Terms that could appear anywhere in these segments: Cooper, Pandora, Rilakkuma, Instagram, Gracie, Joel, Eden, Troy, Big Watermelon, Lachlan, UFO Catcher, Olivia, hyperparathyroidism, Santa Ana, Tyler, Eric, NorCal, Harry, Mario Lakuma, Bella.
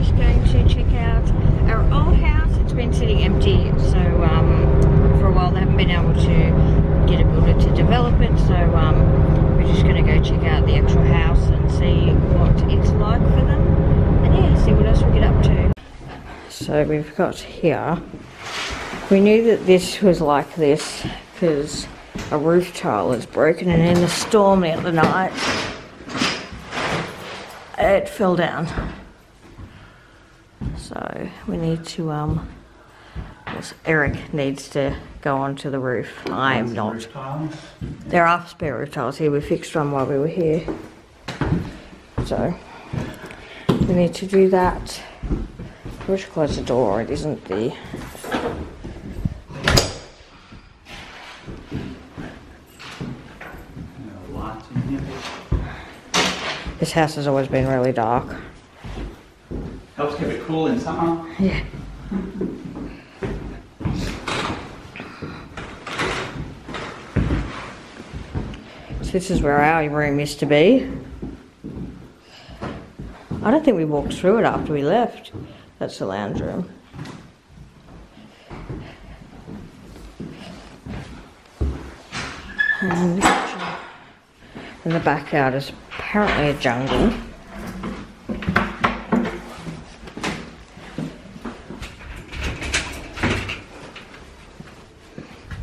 is going to check out our old house. It's been sitting empty, so for a while they haven't been able to get a builder to develop it, so we're just going to go check out the actual house and see what it's like for them, and yeah, see what else we get up to. So we've got here, we knew that this was like this because a roof tile is broken, and in the storm the other night it fell down, so we need to Eric needs to go onto the roof. I am not. There are spare roof tiles here, we fixed one while we were here, so we need to do that. We should close the door, it isn't the This house has always been really dark. Helps keep it cool in summer. Yeah. So this is where our room used to be. I don't think we walked through it after we left. That's the lounge room. And in the backyard is apparently a jungle.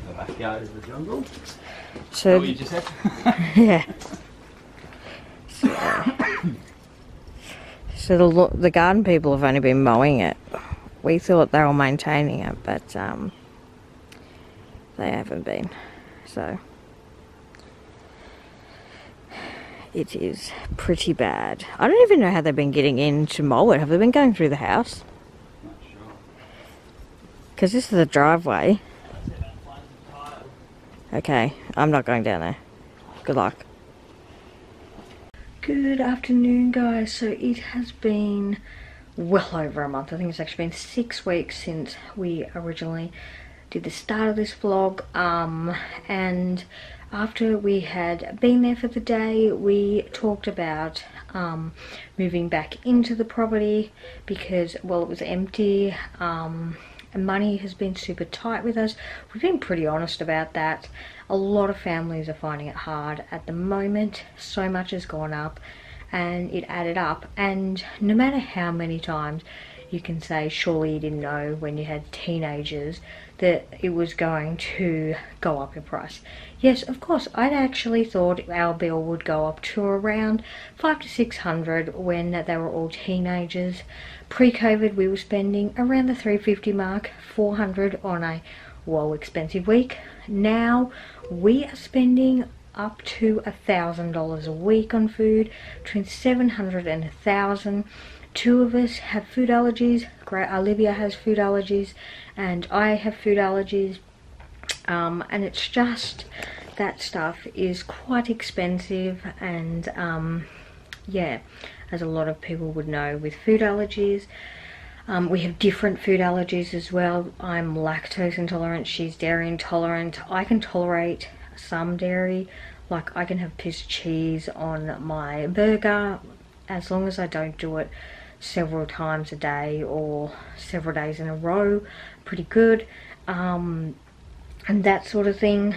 The backyard is the jungle? So what you just said? Yeah. So the garden people have only been mowing it. We thought they were maintaining it, but they haven't been, so. It is pretty bad. I don't even know how they've been getting in to mow it. Have they been going through the house? Not sure. Because this is the driveway. Okay, I'm not going down there. Good luck. Good afternoon, guys. So it has been well over a month. I think it's actually been 6 weeks since we originally did the start of this vlog. And after we had been there for the day, we talked about moving back into the property because, well, it was empty. Money has been super tight with us. We've been pretty honest about that. A lot of families are finding it hard at the moment. So much has gone up and it added up. And no matter how many times you can say, surely you didn't know when you had teenagers that it was going to go up in price. Yes, of course, I'd actually thought our bill would go up to around $500 to $600 when they were all teenagers. Pre-COVID, we were spending around the $350 mark, $400 on a, well, expensive week. Now, we are spending up to $1,000 a week on food, between $700 and $1,000. Two of us have food allergies. Olivia has food allergies and I have food allergies, and it's just that stuff is quite expensive, and yeah, as a lot of people would know with food allergies, we have different food allergies as well. I'm lactose intolerant, she's dairy intolerant. I can tolerate some dairy, like I can have pissed cheese on my burger as long as I don't do it several times a day or several days in a row. Pretty good, and that sort of thing.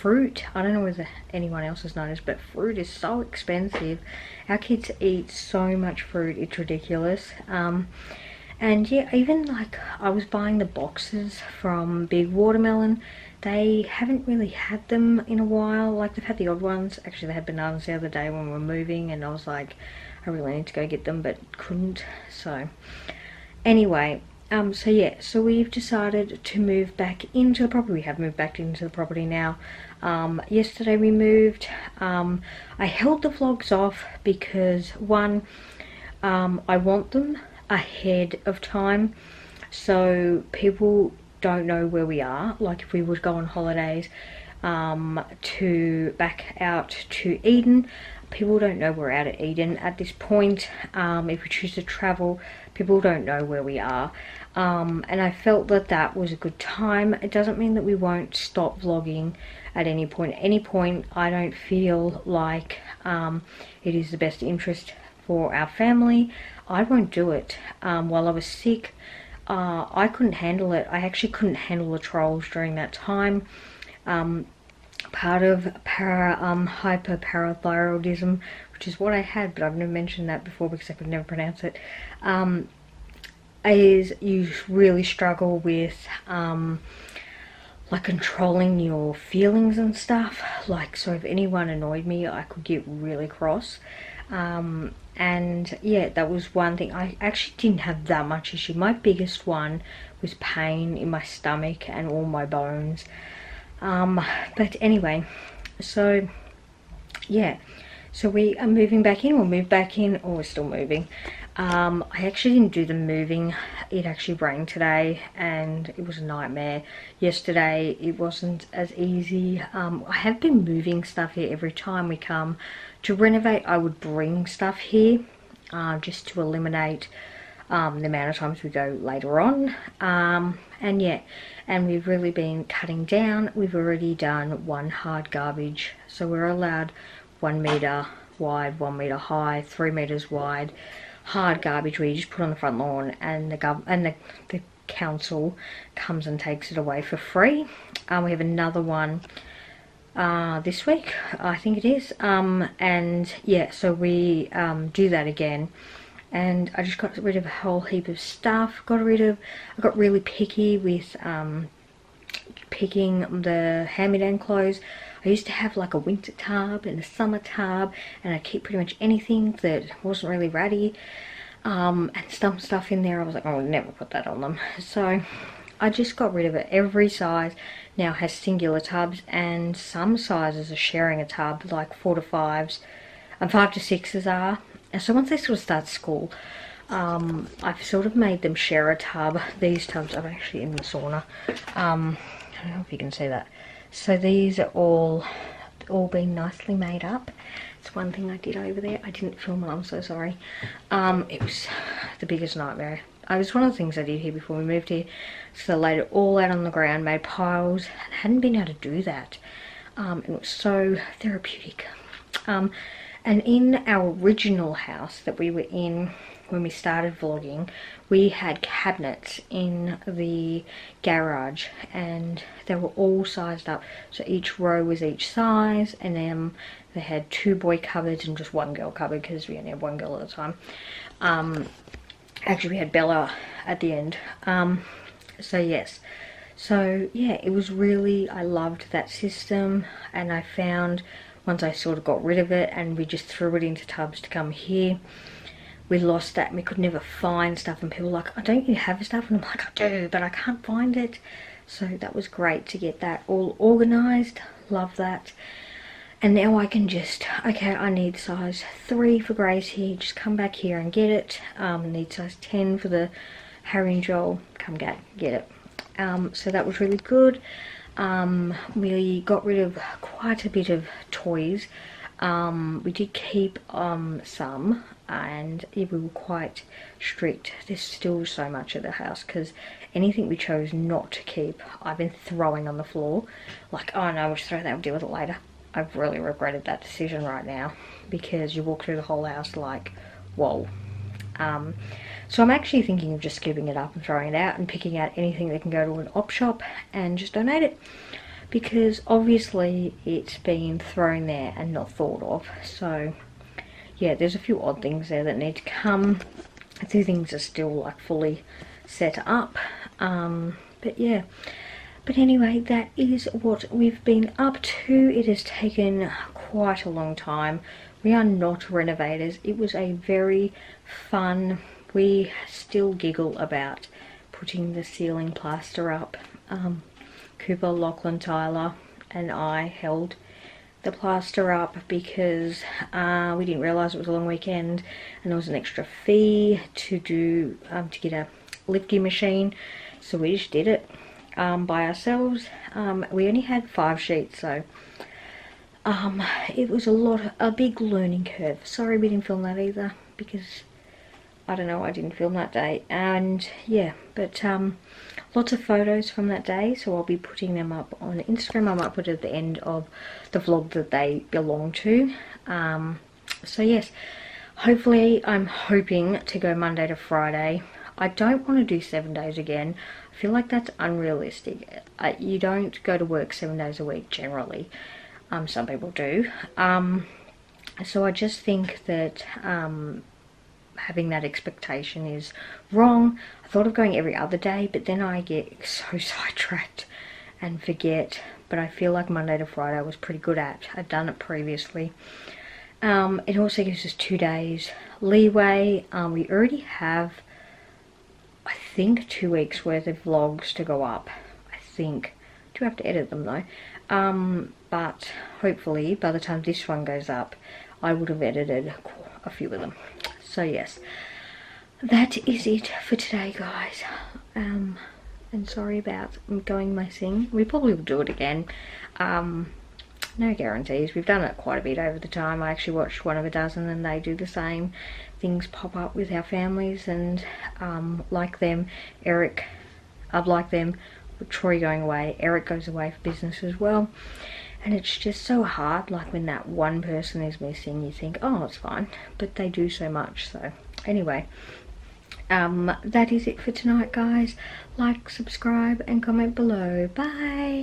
Fruit, I don't know whether anyone else has noticed, but fruit is so expensive. Our kids eat so much fruit, it's ridiculous. And yeah, even like I was buying the boxes from Big Watermelon. They haven't really had them in a while. Like they've had the odd ones. Actually, they had bananas the other day when we were moving, and I was like, I really need to go get them, but couldn't. So anyway, so yeah, so we've decided to move back into the property. We have moved back into the property now. Yesterday we moved. I held the vlogs off because one, I want them ahead of time so people don't know where we are. Like if we would go on holidays to back out to Eden, people don't know we're out at Eden at this point. If we choose to travel, people don't know where we are, and I felt that that was a good time. It doesn't mean that we won't stop vlogging at any point. I don't feel like it is the best interest for our family. I won't do it. While I was sick, I couldn't handle it. I actually couldn't handle the trolls during that time. Part of hyperparathyroidism, which is what I had, but I've never mentioned that before because I could never pronounce it, is you really struggle with like controlling your feelings and stuff. Like, so if anyone annoyed me, I could get really cross. And yeah, that was one thing. I actually didn't have that much issue. My biggest one was pain in my stomach and all my bones. But anyway, so yeah, so we are moving back in. We'll move back in. Oh, we're still moving. I actually didn't do the moving. It actually rained today and it was a nightmare. Yesterday it wasn't as easy. I have been moving stuff here every time we come to renovate. I would bring stuff here just to eliminate the amount of times we go later on. And yeah, and we've really been cutting down. We've already done one hard garbage, so we're allowed 1 meter wide, 1 meter high, 3 meters wide. Hard garbage where you just put on the front lawn and the council comes and takes it away for free. We have another one this week, I think it is. And yeah, so we do that again. And I just got rid of a whole heap of stuff. I got really picky with picking the hand-me-down clothes. I used to have like a winter tub and a summer tub, and I keep pretty much anything that wasn't really ratty, and some stuff in there I was like, I would never put that on them. So I just got rid of it. Every size now has singular tubs, and some sizes are sharing a tub, like 4 to 5s and 5 to 6s are. And so once they sort of start school, I've sort of made them share a tub. These tubs, I'm actually in the sauna. I don't know if you can see that. So these are all being nicely made up. It's one thing I did over there. I didn't film it, I'm so sorry. It was the biggest nightmare. It was one of the things I did here before we moved here. So I laid it all out on the ground, made piles, and hadn't been able to do that. And it was so therapeutic. And in our original house that we were in when we started vlogging, we had cabinets in the garage and they were all sized up. So each row was each size, and they had 2 boy cupboards and just 1 girl cupboard because we only had 1 girl at a time. Actually, we had Bella at the end. So yes. So yeah, it was really, I loved that system, and I found once I sort of got rid of it and we just threw it into tubs to come here, we lost that and we could never find stuff, and people were like, oh, don't you have stuff? And I'm like, I do, but I can't find it. So that was great to get that all organized. Love that. And now I can just, okay, I need size 3 for Gracie, just come back here and get it. Need size 10 for the Harry and Joel, come get it. So that was really good. We got rid of quite a bit of toys. We did keep some, and we were quite strict. There's still so much at the house because anything we chose not to keep, I've been throwing on the floor. Like, oh no, we'll just throw that, we'll deal with it later. I've really regretted that decision right now because you walk through the whole house like, whoa. So I'm actually thinking of just scooping it up and throwing it out and picking out anything that can go to an op shop and just donate it, because obviously it's been thrown there and not thought of. So yeah, there's a few odd things there that need to come. A few things are still like fully set up, but yeah. But anyway, that is what we've been up to. It has taken quite a long time. We are not renovators. It was a very fun, we still giggle about putting the ceiling plaster up. Cooper, Lachlan, Tyler and I held the plaster up because we didn't realise it was a long weekend, and there was an extra fee to do to get a lifting machine, so we just did it by ourselves. We only had 5 sheets, so it was a big learning curve. Sorry we didn't film that either because I don't know, I didn't film that day. And yeah, but lots of photos from that day, so I'll be putting them up on Instagram. I might put it at the end of the vlog that they belong to. So yes, Hopefully, I'm hoping to go Monday to Friday. I don't want to do 7 days again. I feel like that's unrealistic. You don't go to work 7 days a week generally. Some people do. So I just think that having that expectation is wrong. I thought of going every other day, but then I get so sidetracked and forget. But I feel like Monday to Friday I was pretty good at. I've done it previously. It also gives us 2 days leeway. We already have, I think, 2 weeks worth of vlogs to go up. I think. Do have to edit them though. But hopefully by the time this one goes up, I would have edited a few of them. So yes, that is it for today, guys. And sorry about going missing. We probably will do it again. No guarantees. We've done it quite a bit over the time. I actually watched One of a Dozen and they do the same. Things pop up with our families and like them, Eric, like them, with Troy going away, Eric goes away for business as well. And it's just so hard, like when that one person is missing, you think, oh, it's fine. But they do so much, so anyway. That is it for tonight, guys. Like, subscribe and comment below. Bye!